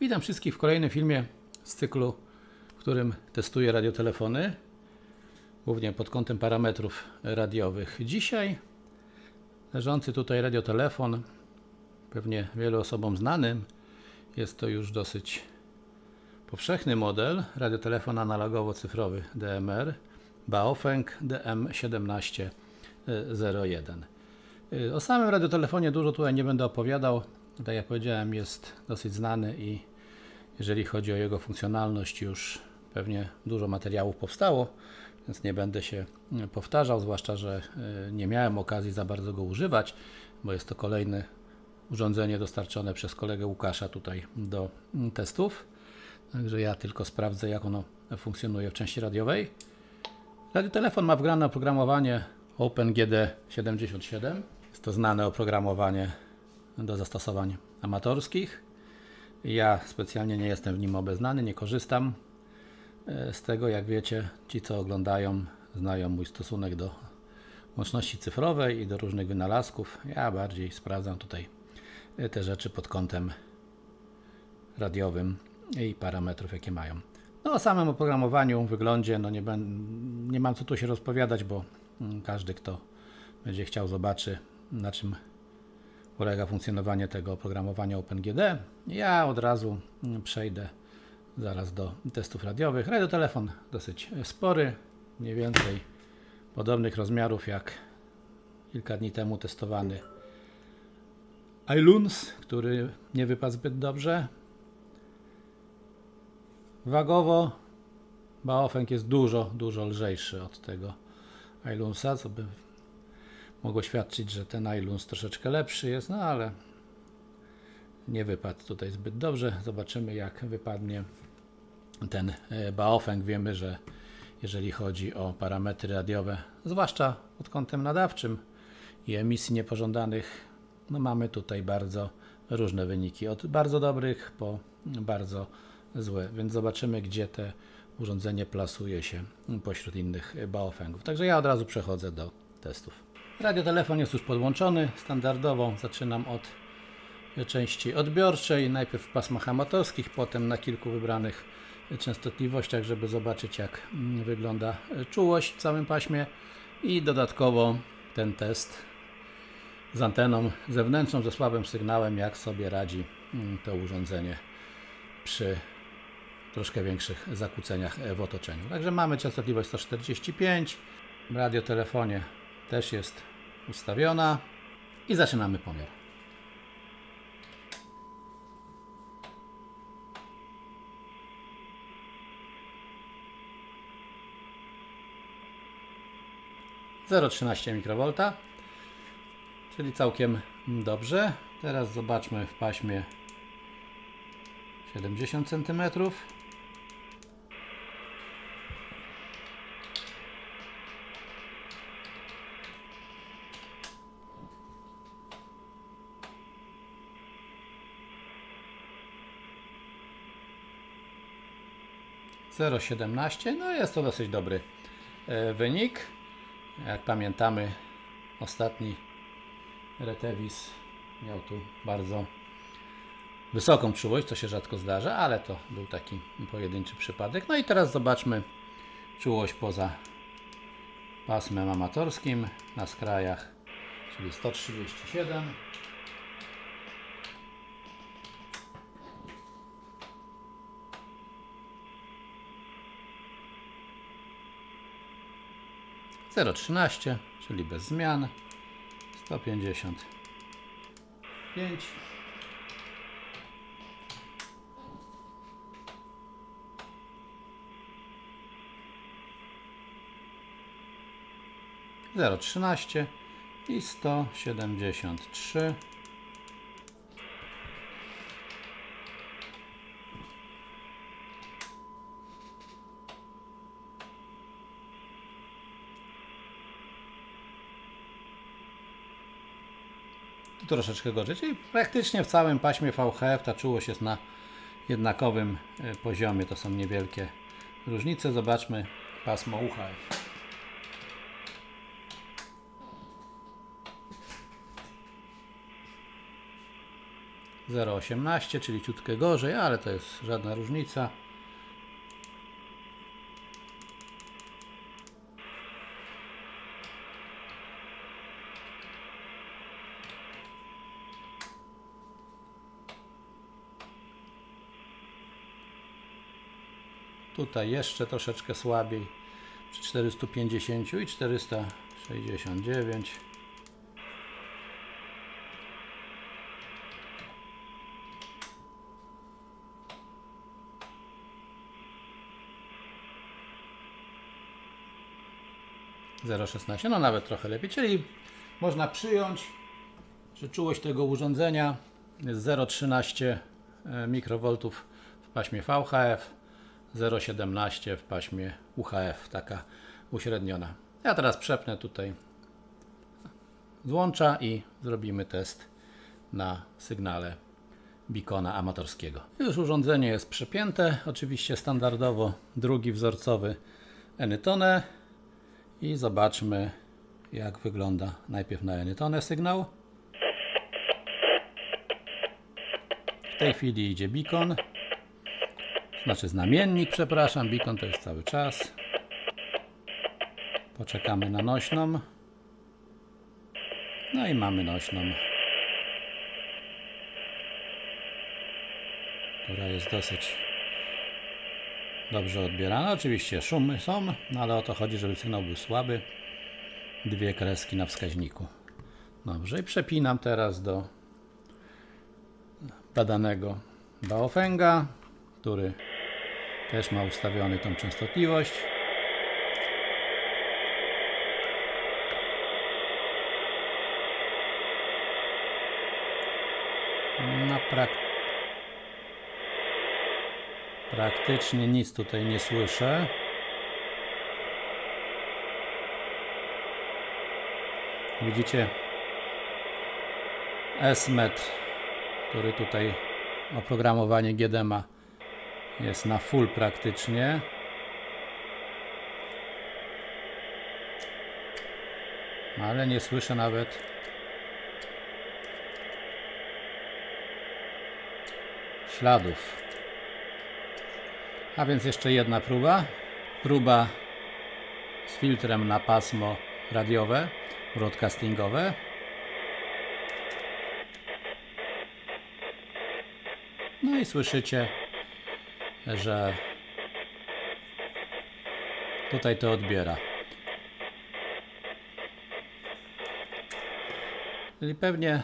Witam wszystkich w kolejnym filmie z cyklu, w którym testuję radiotelefony, głównie pod kątem parametrów radiowych. Dzisiaj leżący tutaj radiotelefon, pewnie wielu osobom znanym, jest to już dosyć powszechny model, radiotelefon analogowo-cyfrowy DMR, Baofeng DM-1701. O samym radiotelefonie dużo tutaj nie będę opowiadał. Tak jak powiedziałem, jest dosyć znany i jeżeli chodzi o jego funkcjonalność, już pewnie dużo materiałów powstało, więc nie będę się powtarzał, zwłaszcza że nie miałem okazji za bardzo go używać, bo jest to kolejne urządzenie dostarczone przez kolegę Łukasza tutaj do testów. Także ja tylko sprawdzę, jak ono funkcjonuje w części radiowej. Radiotelefon ma wgrane oprogramowanie OpenGD77. Jest to znane oprogramowanie do zastosowań amatorskich. Ja specjalnie nie jestem w nim obeznany, nie korzystam z tego. Jak wiecie, ci co oglądają, znają mój stosunek do łączności cyfrowej i do różnych wynalazków. Ja bardziej sprawdzam tutaj te rzeczy pod kątem radiowym i parametrów, jakie mają. No, o samym oprogramowaniu, wyglądzie, no nie mam co tu się rozpowiadać, bo każdy, kto będzie chciał, zobaczy, na czym polega funkcjonowanie tego oprogramowania OpenGD. Ja od razu przejdę zaraz do testów radiowych. Radiotelefon dosyć spory, mniej więcej podobnych rozmiarów jak kilka dni temu testowany Ailunce, który nie wypadł zbyt dobrze. Wagowo Baofeng jest dużo lżejszy od tego Ailunce'a, co by mogło świadczyć, że ten Ailunce troszeczkę lepszy jest, no ale nie wypadł tutaj zbyt dobrze. Zobaczymy, jak wypadnie ten Baofeng. Wiemy, że jeżeli chodzi o parametry radiowe, zwłaszcza pod kątem nadawczym i emisji niepożądanych, no mamy tutaj bardzo różne wyniki, od bardzo dobrych po bardzo złe, więc zobaczymy, gdzie te urządzenie plasuje się pośród innych Baofengów. Także ja od razu przechodzę do testów. Radiotelefon jest już podłączony, standardowo zaczynam od części odbiorczej, najpierw w pasmach amatorskich, potem na kilku wybranych częstotliwościach, żeby zobaczyć, jak wygląda czułość w całym paśmie, i dodatkowo ten test z anteną zewnętrzną, ze słabym sygnałem, jak sobie radzi to urządzenie przy troszkę większych zakłóceniach w otoczeniu. Także mamy częstotliwość 145, w radiotelefonie też jest ustawiona i zaczynamy pomiar. ,13 mikrowolta, czyli całkiem dobrze. Teraz zobaczmy w paśmie 70 cm. ,17, no jest to dosyć dobry wynik. Jak pamiętamy, ostatni Retevis miał tu bardzo wysoką czułość, co się rzadko zdarza, ale to był taki pojedynczy przypadek. No i teraz zobaczmy czułość poza pasmem amatorskim, na skrajach, czyli 137. 0,13, czyli bez zmian, 155, 0,13 i 173. 0,troszeczkę gorzej, czyli praktycznie w całym paśmie VHF ta czułość jest na jednakowym poziomie, to są niewielkie różnice. Zobaczmy pasmo UHF. 0,14, 0,18, czyli ciutkę gorzej, ale to jest żadna różnica. Tutaj jeszcze troszeczkę słabiej, przy 450 i 469. No nawet trochę lepiej, czyli można przyjąć, że czułość tego urządzenia jest 0,13 mikrowoltów w paśmie VHF, 0,17 w paśmie UHF, taka uśredniona. Ja teraz przepnę tutaj złącza i zrobimy test na sygnale beacona amatorskiego. Już urządzenie jest przepięte, oczywiście standardowo drugi wzorcowy Anytone. I zobaczmy, jak wygląda najpierw na Anytone sygnał. W tej chwili idzie beacon, znaczy znamiennik, przepraszam, beacon to jest cały czas. Poczekamy na nośną. No i mamy nośną, która jest dosyć dobrze odbierane. Oczywiście szumy są, no ale o to chodzi, żeby sygnał był słaby. Dwie kreski na wskaźniku. Dobrze, i przepinam teraz do badanego Baofenga, który też ma ustawiony tą częstotliwość. Na praktycznie nic tutaj nie słyszę. Widzicie SMET, który tutaj oprogramowanie GD ma, jest na full praktycznie. Ale nie słyszę nawet śladów. A więc jeszcze jedna próba. Próba z filtrem na pasmo radiowe, broadcastingowe. No i słyszycie, że tutaj to odbiera. Czyli pewnie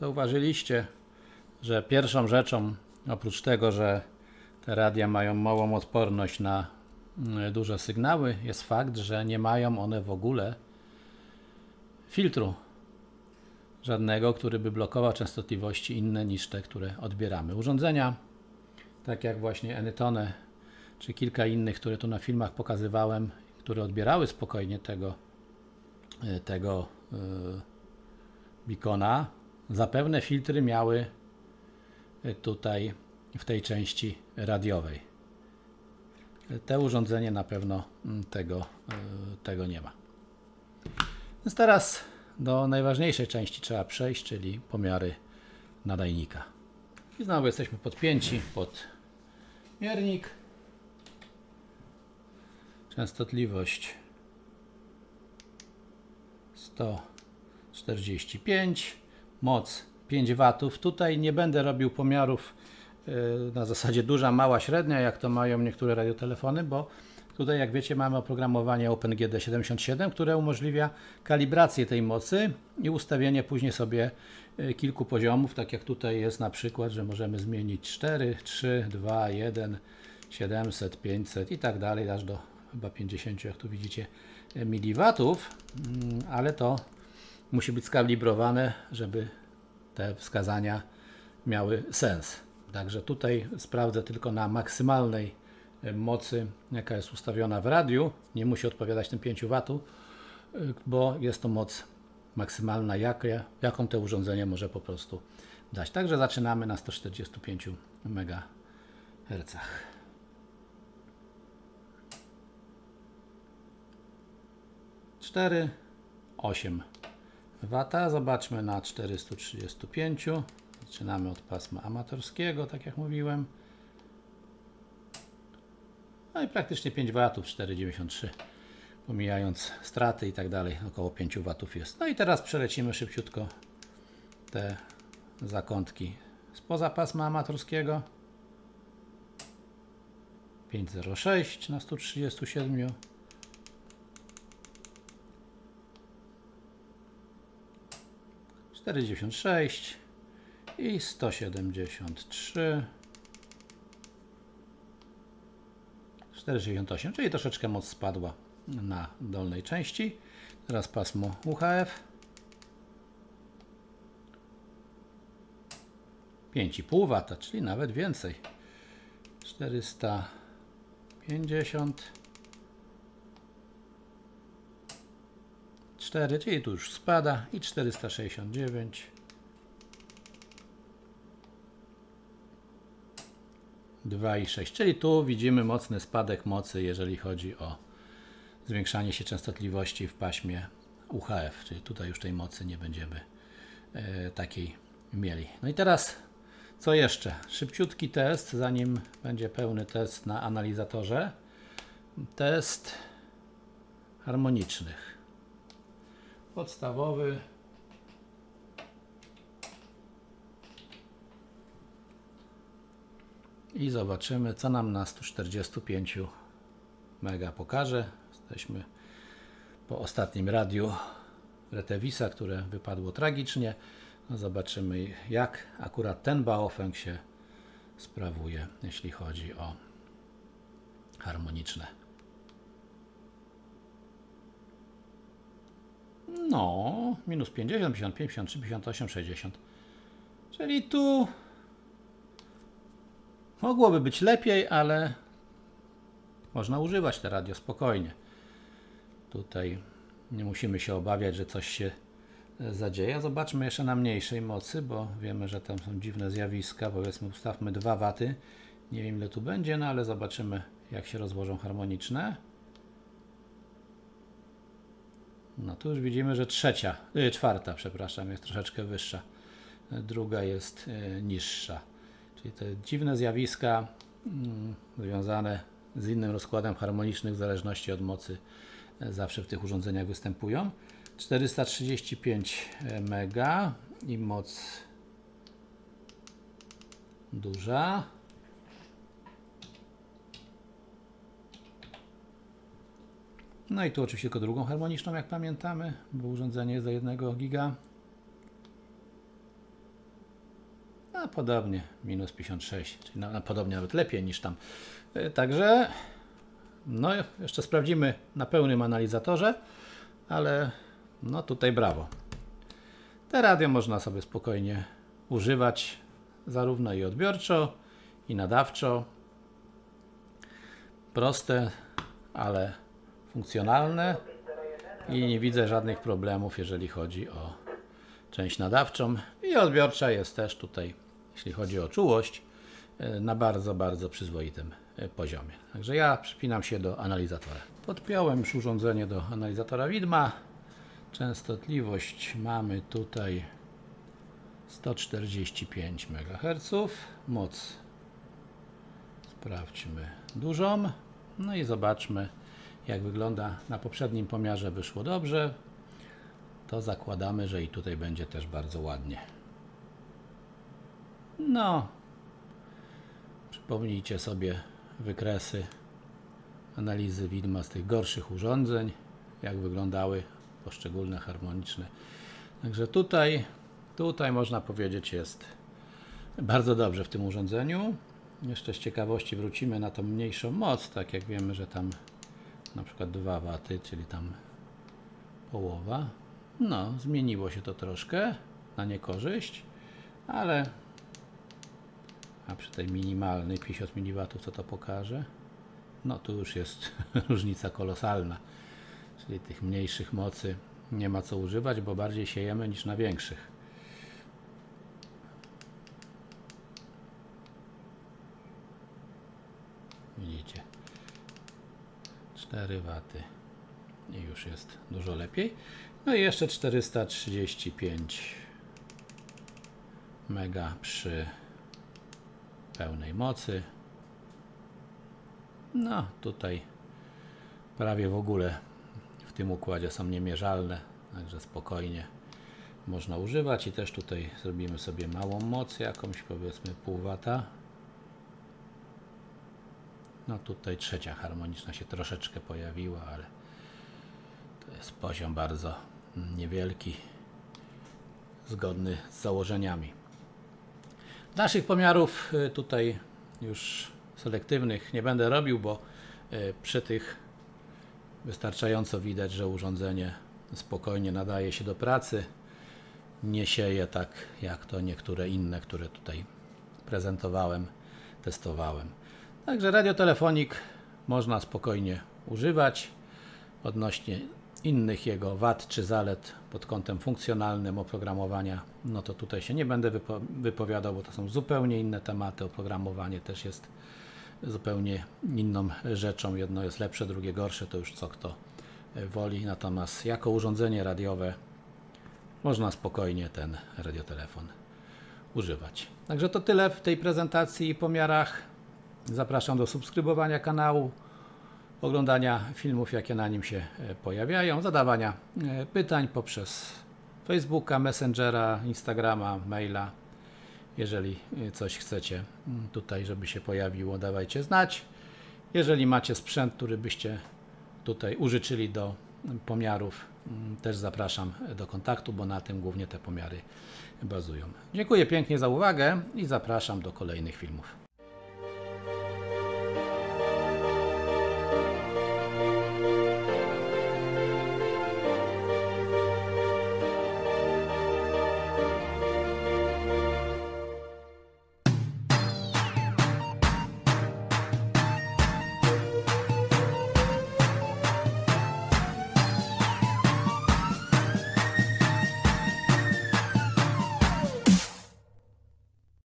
zauważyliście, że pierwszą rzeczą, oprócz tego, że te radia mają małą odporność na duże sygnały, jest fakt, że nie mają one w ogóle filtru żadnego, który by blokował częstotliwości inne niż te, które odbieramy. Urządzenia, tak jak właśnie Anytone, czy kilka innych, które tu na filmach pokazywałem, które odbierały spokojnie tego beacona, zapewne filtry miały tutaj w tej części radiowej. Te urządzenie na pewno tego nie ma. Więc teraz do najważniejszej części trzeba przejść, czyli pomiary nadajnika. I znowu jesteśmy podpięci pod miernik. Częstotliwość 145, moc 5 W. Tutaj nie będę robił pomiarów na zasadzie duża, mała, średnia, jak to mają niektóre radiotelefony, bo tutaj, jak wiecie, mamy oprogramowanie OpenGD77, które umożliwia kalibrację tej mocy i ustawienie później sobie kilku poziomów, tak jak tutaj jest na przykład, że możemy zmienić 4, 3, 2, 1, 700, 500 i tak dalej, aż do chyba 50, jak tu widzicie, miliwatów, ale to musi być skalibrowane, żeby te wskazania miały sens. Także tutaj sprawdzę tylko na maksymalnej mocy, jaka jest ustawiona w radiu. Nie musi odpowiadać tym 5 W, bo jest to moc maksymalna, jaką to urządzenie może po prostu dać. Także zaczynamy na 145 MHz. ,8 W. Zobaczmy na 435. Zaczynamy od pasma amatorskiego, tak jak mówiłem. No i praktycznie 5 W, 4,93, pomijając straty i tak dalej, około 5 W jest. No i teraz przelecimy szybciutko te zakątki spoza pasma amatorskiego. 5,06 na 137. 4,96 i 173. 4,68, czyli troszeczkę moc spadła na dolnej części. Teraz pasmo UHF. 5,5 W, czyli nawet więcej. 450. 4, czyli tu już spada, i 469. 2,6, czyli tu widzimy mocny spadek mocy, jeżeli chodzi o zwiększanie się częstotliwości w paśmie UHF, czyli tutaj już tej mocy nie będziemy takiej mieli. No i teraz co jeszcze? Szybciutki test, zanim będzie pełny test na analizatorze. Test harmonicznych. Podstawowy. I zobaczymy, co nam na 145 mega pokaże. Jesteśmy po ostatnim radiu Retevisa, które wypadło tragicznie. No zobaczymy, jak akurat ten Baofeng się sprawuje, jeśli chodzi o harmoniczne. No, minus 50, 55, 53, 58, 60. Czyli tu mogłoby być lepiej, ale można używać te radio spokojnie. Tutaj nie musimy się obawiać, że coś się zadzieje. Zobaczmy jeszcze na mniejszej mocy, bo wiemy, że tam są dziwne zjawiska. Powiedzmy, ustawmy 2 W. Nie wiem, ile tu będzie, no ale zobaczymy, jak się rozłożą harmoniczne. No tu już widzimy, że czwarta, przepraszam, jest troszeczkę wyższa. Druga jest niższa. Czyli te dziwne zjawiska związane z innym rozkładem harmonicznych w zależności od mocy zawsze w tych urządzeniach występują. 435 mega i moc duża. No i tu oczywiście tylko drugą harmoniczną, jak pamiętamy, bo urządzenie jest do 1 giga. A podobnie, minus 56, czyli podobnie nawet lepiej niż tam. Także, no jeszcze sprawdzimy na pełnym analizatorze, ale no tutaj brawo. Te radio można sobie spokojnie używać, zarówno i odbiorczo, i nadawczo. Proste, ale funkcjonalne i nie widzę żadnych problemów, jeżeli chodzi o część nadawczą, i odbiorcza jest też tutaj, jeśli chodzi o czułość, na bardzo, bardzo przyzwoitym poziomie. Także ja przypinam się do analizatora. Podpiąłem już urządzenie do analizatora widma. Częstotliwość mamy tutaj 145 MHz. Moc sprawdźmy dużą. No i zobaczmy, jak wygląda. Na poprzednim pomiarze wyszło dobrze, to zakładamy, że i tutaj będzie też bardzo ładnie. No, przypomnijcie sobie wykresy analizy widma z tych gorszych urządzeń, jak wyglądały poszczególne harmoniczne. Także tutaj można powiedzieć, jest bardzo dobrze w tym urządzeniu. Jeszcze z ciekawości wrócimy na tą mniejszą moc, tak jak wiemy, że tam na przykład 2 W, czyli tam połowa. No, zmieniło się to troszkę na niekorzyść, ale a przy tej minimalnej 50 mW, co to pokaże? No, tu już jest różnica kolosalna, czyli tych mniejszych mocy nie ma co używać, bo bardziej siejemy niż na większych. Widzicie? 4 W i już jest dużo lepiej. No i jeszcze 435 mega przy pełnej mocy. No tutaj prawie w ogóle w tym układzie są niemierzalne, także spokojnie można używać. I też tutaj zrobimy sobie małą moc, jakąś powiedzmy pół wata. No tutaj trzecia harmoniczna się troszeczkę pojawiła, ale to jest poziom bardzo niewielki, zgodny z założeniami naszych pomiarów. Tutaj już selektywnych nie będę robił, bo przy tych wystarczająco widać, że urządzenie spokojnie nadaje się do pracy, nie sieje tak jak to niektóre inne, które tutaj prezentowałem, testowałem. Także radiotelefonik można spokojnie używać. Odnośnie innych jego wad czy zalet pod kątem funkcjonalnym oprogramowania, no to tutaj się nie będę wypowiadał, bo to są zupełnie inne tematy. Oprogramowanie też jest zupełnie inną rzeczą. Jedno jest lepsze, drugie gorsze, to już co kto woli. Natomiast jako urządzenie radiowe można spokojnie ten radiotelefon używać. Także to tyle w tej prezentacji i pomiarach. Zapraszam do subskrybowania kanału, oglądania filmów, jakie na nim się pojawiają, zadawania pytań poprzez Facebooka, Messengera, Instagrama, maila. Jeżeli coś chcecie tutaj, żeby się pojawiło, dawajcie znać. Jeżeli macie sprzęt, który byście tutaj użyczyli do pomiarów, też zapraszam do kontaktu, bo na tym głównie te pomiary bazują. Dziękuję pięknie za uwagę i zapraszam do kolejnych filmów.